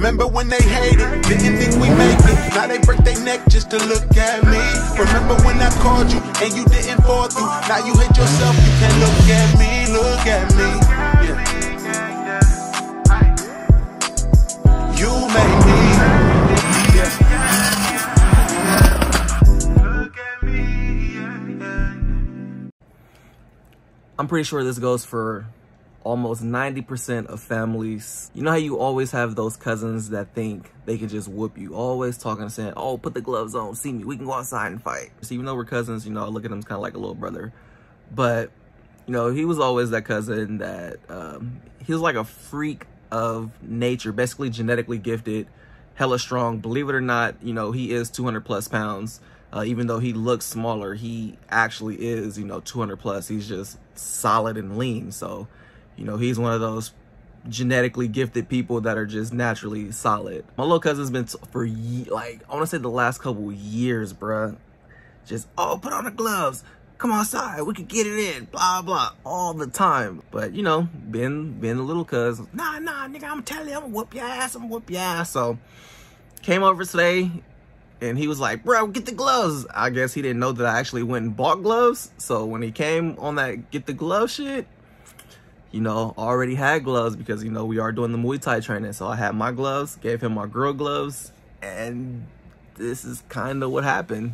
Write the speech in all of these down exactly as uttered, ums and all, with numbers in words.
Remember when they hated, didn't think we make it. Now they break their neck just to look at me. Remember when I called you and you didn't fall through. Now you hate yourself, you can't look at me, look at me. Yeah. You made me. I'm pretty sure this goes for almost ninety percent of families. You know how you always have those cousins that think they can just whoop you, always talking and saying, oh, put the gloves on, see me, we can go outside and fight. So even though we're cousins, you know, I look at him kind of like a little brother. But, you know, he was always that cousin that, um, he was like a freak of nature, basically genetically gifted, hella strong. Believe it or not, you know, he is two hundred plus pounds. Uh, even though he looks smaller, he actually is, you know, two hundred plus. He's just solid and lean. So, you know, he's one of those genetically gifted people that are just naturally solid. My little cousin's been t for, ye like, I want to say the last couple years, bruh. Just, oh, put on the gloves. Come outside. We can get it in. Blah, blah. All the time. But, you know, being, being a little cousin. Nah, nah, nigga, I'm telling you, I'm gonna whoop your ass. I'm gonna whoop your ass. So, came over today. And he was like, bro, get the gloves. I guess he didn't know that I actually went and bought gloves. So when he came on that get the glove shit, you know, I already had gloves because, you know, we are doing the Muay Thai training. So I had my gloves, gave him my girl gloves. And this is kind of what happened.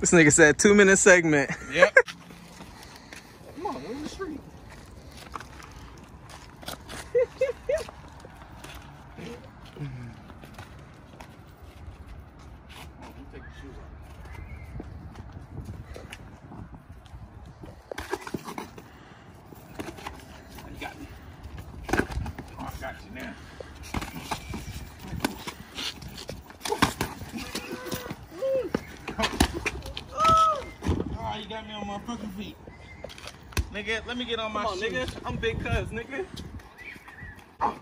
This nigga said two minute segment. Yep. Come on, we're in the street. Nigga, let me get on my on, shoes. Nigga. I'm big cuz, nigga. Oh.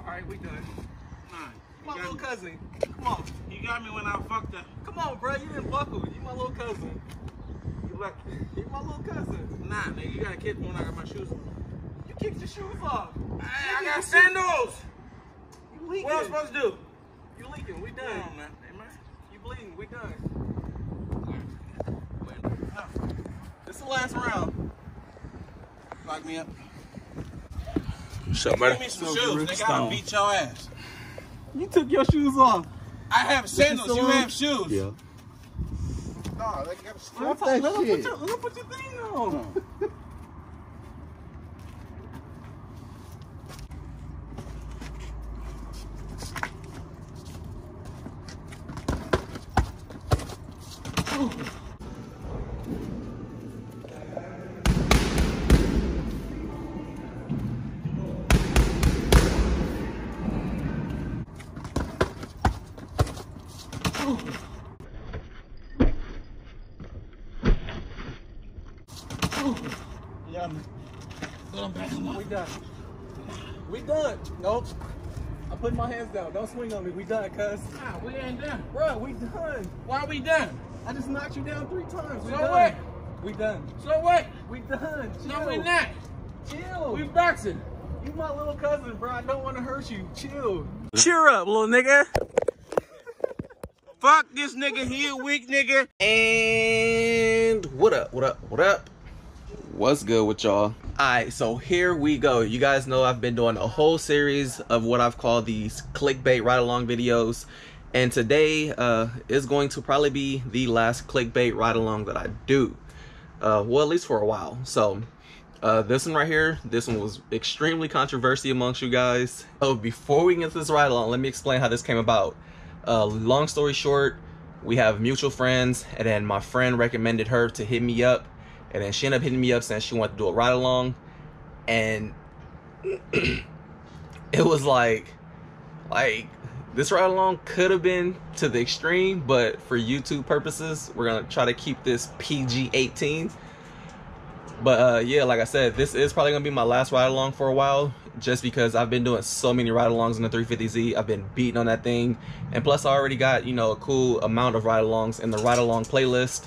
Alright, we done. Nah, my little me. cousin. Come on. You got me when I fucked up. Come on, bro. You didn't buckle. You my little cousin. You lucky. You my little cousin. Nah, nigga. You gotta kick me when I got my shoes on. You kicked your shoes off. Hey, I got sandals. You leaking. What am I supposed to do? You leaking. We done. Come on, man. Hey, man. You bleeding. We done. This is the last round. Lock me up. What's up, man? Give me some so shoes. Nigga, I'll beat your ass. You took your shoes off. I have sandals. You, you have shoes. Yeah. Nah, they got Stop that let shit. Put your, let put your thing on. We done. Nope. I'm putting my hands down. Don't swing on me. We done, cuz. Nah, we ain't done. Bro, we done. Why are we done? I just knocked you down three times. We so done. what? We done. So what? We done. Chill. No, we not. Chill. We boxing. You my little cousin, bro. I don't want to hurt you. Chill. Cheer up, little nigga. Fuck this nigga. He a weak nigga. And what up? What up? What up? What's good with y'all? Alright, so here we go. You guys know I've been doing a whole series of what I've called these clickbait ride-along videos, and today uh, is going to probably be the last clickbait ride-along that I do. Uh, well, at least for a while. So uh, this one right here, this one was extremely controversial amongst you guys. So before we get to this ride-along, let me explain how this came about. Uh, long story short, we have mutual friends, and then my friend recommended her to hit me up. And then she ended up hitting me up saying she wanted to do a ride along. And it was like, like this ride along could have been to the extreme, but for YouTube purposes, we're gonna try to keep this P G eighteen. But uh, yeah, like I said, this is probably gonna be my last ride along for a while, just because I've been doing so many ride alongs in the three fifty Z. I've been beating on that thing. And plus I already got, you know, a cool amount of ride alongs in the ride along playlist.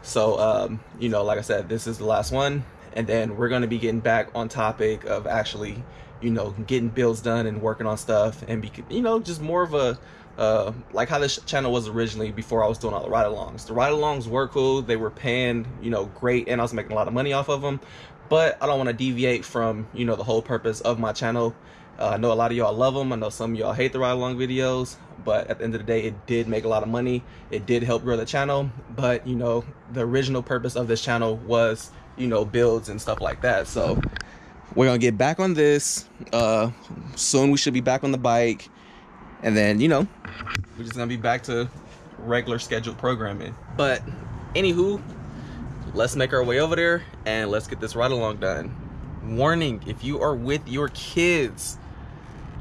So, um, you know, like I said, this is the last one. and then we're going to be getting back on topic of actually, you know, getting builds done and working on stuff, and be, you know, just more of a uh like how this channel was originally before I was doing all the ride-alongs. The ride-alongs were cool, they were paying, you know, great, and I was making a lot of money off of them, but I don't want to deviate from, you know, the whole purpose of my channel. Uh, I know a lot of y'all love them. I know some of y'all hate the ride-along videos, but at the end of the day, it did make a lot of money. It did help grow the channel, but, you know, the original purpose of this channel was, you know, builds and stuff like that. So we're gonna get back on this. Uh, soon we should be back on the bike, and then, you know, we're just gonna be back to regular scheduled programming. But anywho, let's make our way over there and let's get this ride-along done. Warning, if you are with your kids,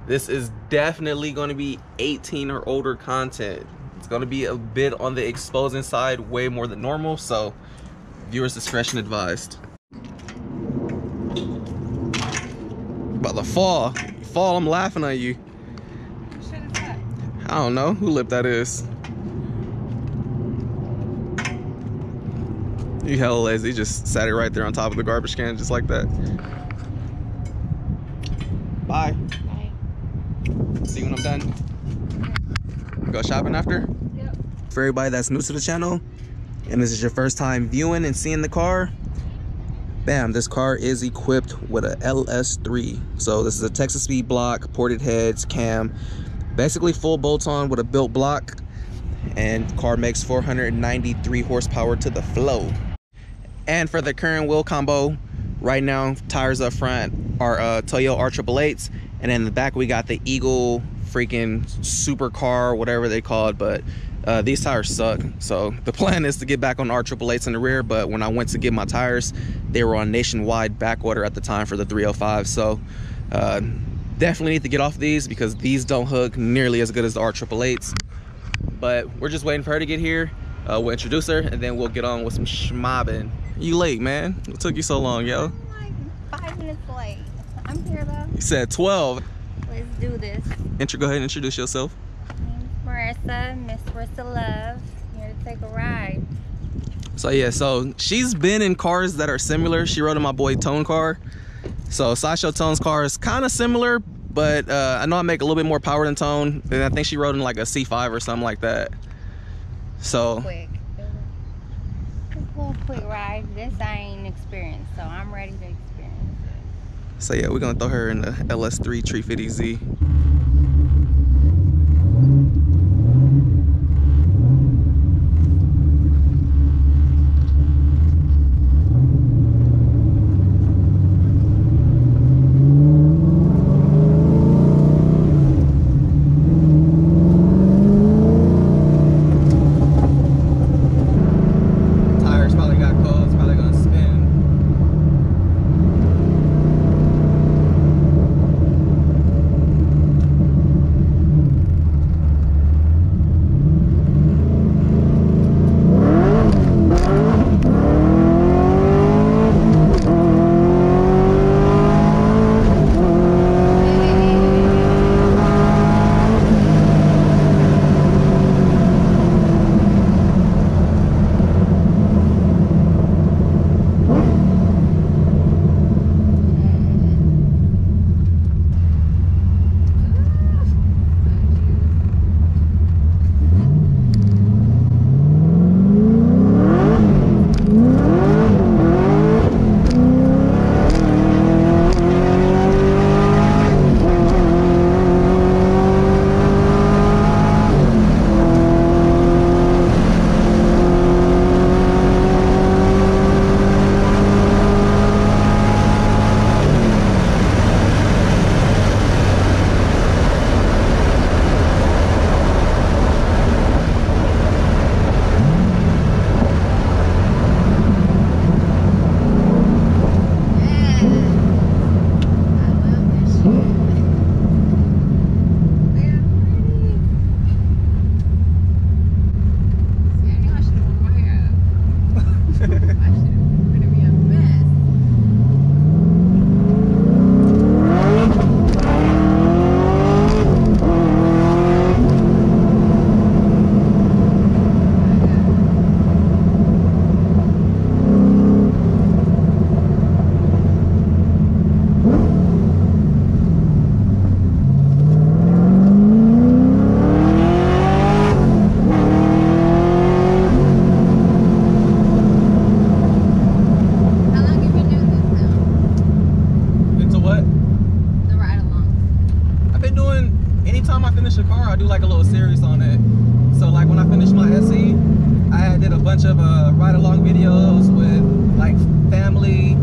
this is definitely going to be eighteen or older content. It's going to be a bit on the exposing side, way more than normal, so viewers discretion advised. About to fall. Fall, I'm laughing at you. What shit is that? I don't know. Who lip that is? You hella lazy. You just sat it right there on top of the garbage can just like that. Bye. See when I'm done. Go shopping after? Yep. For everybody that's new to the channel and this is your first time viewing and seeing the car, bam, this car is equipped with a L S three. So this is a Texas Speed block, ported heads, cam, basically full bolt-on with a built block, and the car makes four hundred ninety-three horsepower to the flow. And for the current wheel combo, right now, tires up front are uh, Toyo R eight eight eights, and in the back we got the Eagle freaking supercar, whatever they call it, but uh, these tires suck. So the plan is to get back on R eight eight eights in the rear, but when I went to get my tires, they were on nationwide back order at the time for the three oh five. So uh, definitely need to get off these because these don't hook nearly as good as the R eight eight eights. But we're just waiting for her to get here. Uh, we'll introduce her and then we'll get on with some schmobbing. You late, man. What took you so long, yo? I'm like five minutes late. I'm here, though. You said twelve. Let's do this. Intro, go ahead and introduce yourself. My name's Marissa, Miss Rissa Love. I'm here to take a ride. So, yeah, so she's been in cars that are similar. She rode in my boy Tone car. So, Sideshow Tone's car is kind of similar, but uh, I know I make a little bit more power than Tone, and I think she rode in like a C five or something like that. So quick. It was a cool quick ride. This I ain't experienced, so I'm ready to experience it. So yeah, we're gonna throw her in the L S three three fifty Z. bunch of uh, ride-along videos with like family.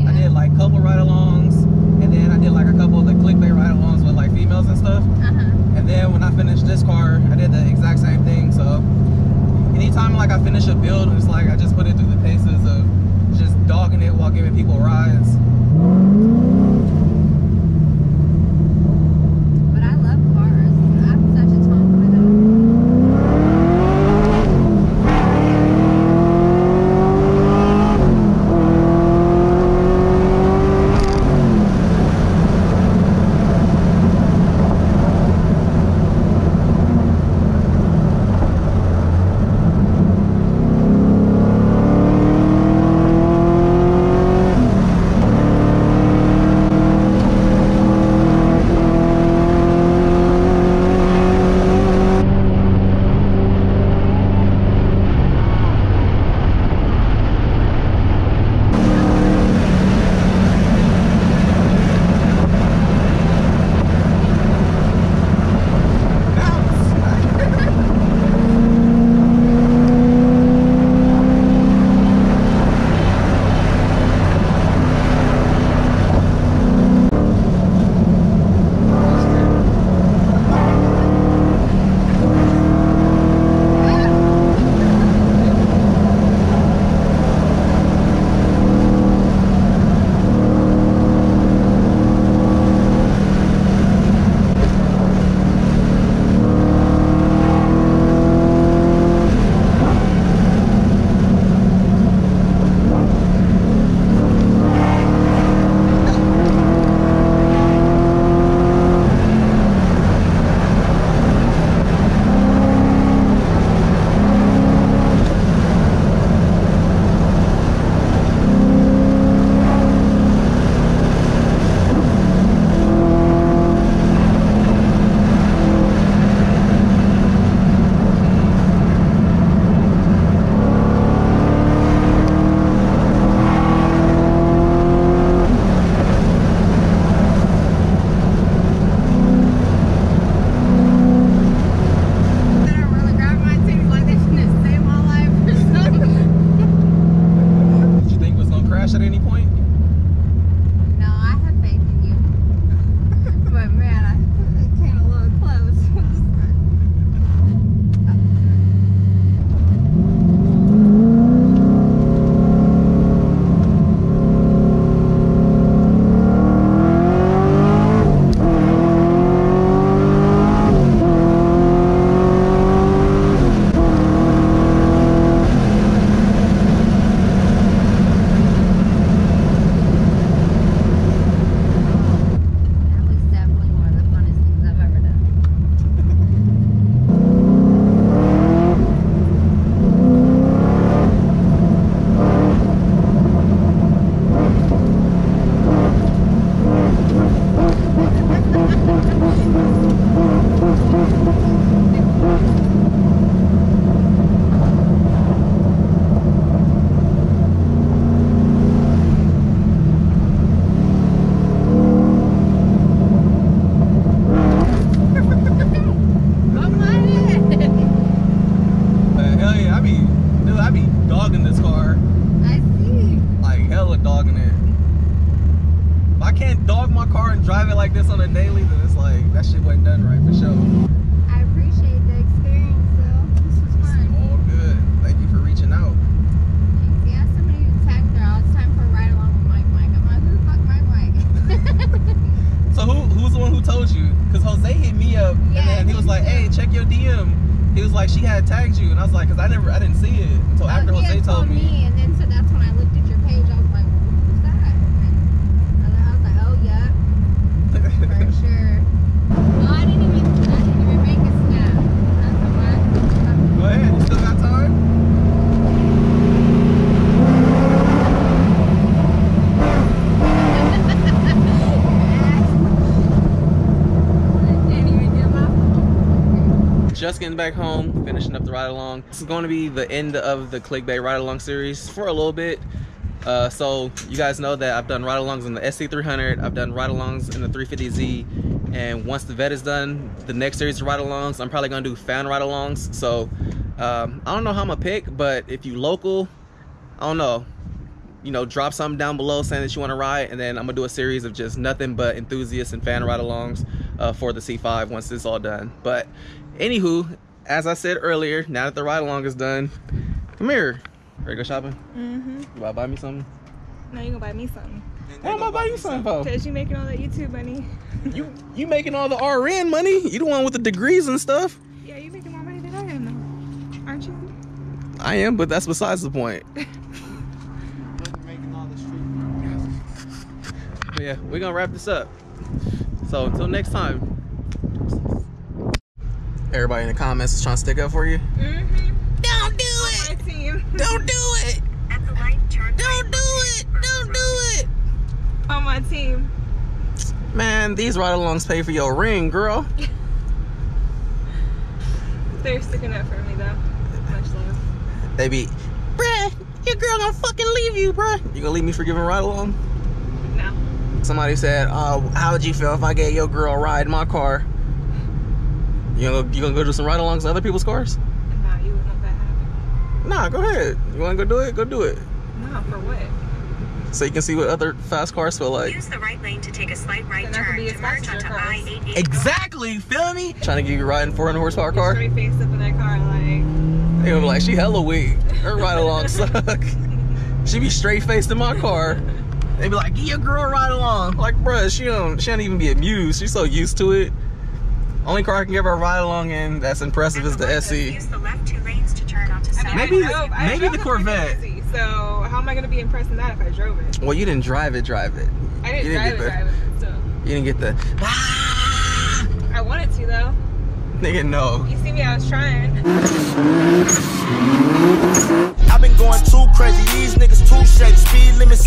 Yeah. I did like couple ride-alongs, and then I did like a couple of the clickbait ride-alongs with like females and stuff. Uh-huh. And then when I finished this car, I did the exact same thing. So anytime like I finish a build, it's like I just put it through the paces of just dogging it while giving people rides. Just getting back home, finishing up the ride along. This is going to be the end of the clickbait ride along series for a little bit. Uh, so you guys know that I've done ride alongs in the S C three hundred, I've done ride alongs in the three fifty Z, and once the vet is done, the next series of ride alongs, I'm probably gonna do fan ride alongs. So um, I don't know how I'm gonna pick, but if you local, I don't know, you know, drop something down below saying that you want to ride, and then I'm gonna do a series of just nothing but enthusiasts and fan ride-alongs uh, for the C five once it's all done. But anywho, as I said earlier, now that the ride-along is done, come here. Ready to go shopping? Mm-hmm. You about to buy me something? No, you gonna buy me something. Why am I buy you something for? Because you making all that YouTube money. you you making all the R N money? You the one with the degrees and stuff? Yeah, you making more money than I am, though. Aren't you? I am, but that's besides the point. But yeah, we're gonna wrap this up. So until next time. Everybody in the comments is trying to stick up for you. Mm-hmm. Don't do it. On my team. Don't do it. At the light, turn Don't right do it. Don't do it. On my team. Man, these ride-alongs pay for your ring, girl. They're sticking up for me though. Much love. They be, bruh, your girl gonna fucking leave you, bruh. You gonna leave me for giving a ride-along? No. Somebody said, uh, how would you feel if I gave your girl a ride in my car? You gonna, you gonna go do some ride-alongs in other people's cars? Nah, you wouldn't let that happen. Nah, go ahead. You wanna go do it? Go do it. Nah, for what? So you can see what other fast cars feel like. Use the right lane to take a slight right so turn to merge onto I eighty-eight. Exactly, you feel me? Trying to get you riding four hundred horsepower car? Straight face up in that car, like... They gonna be like, she hella weak. Her ride-alongs suck. She be straight-faced in my car. They be like, get your girl a ride-along. Like, bruh, she don't, she don't even be amused. She's so used to it. Only car I can give her a ride along in that's impressive is the S E. Use the left two lanes to turn onto I mean, maybe I drove, maybe I the Corvette. Easy, so how am I gonna be impressed in that if I drove it? Well, you didn't drive it, drive it. I didn't, didn't drive it, the, drive it. So. You didn't get the. Ah! I wanted to though. Nigga, no. You see me? I was trying. I've been going too crazy. These niggas too shady. Speed limits.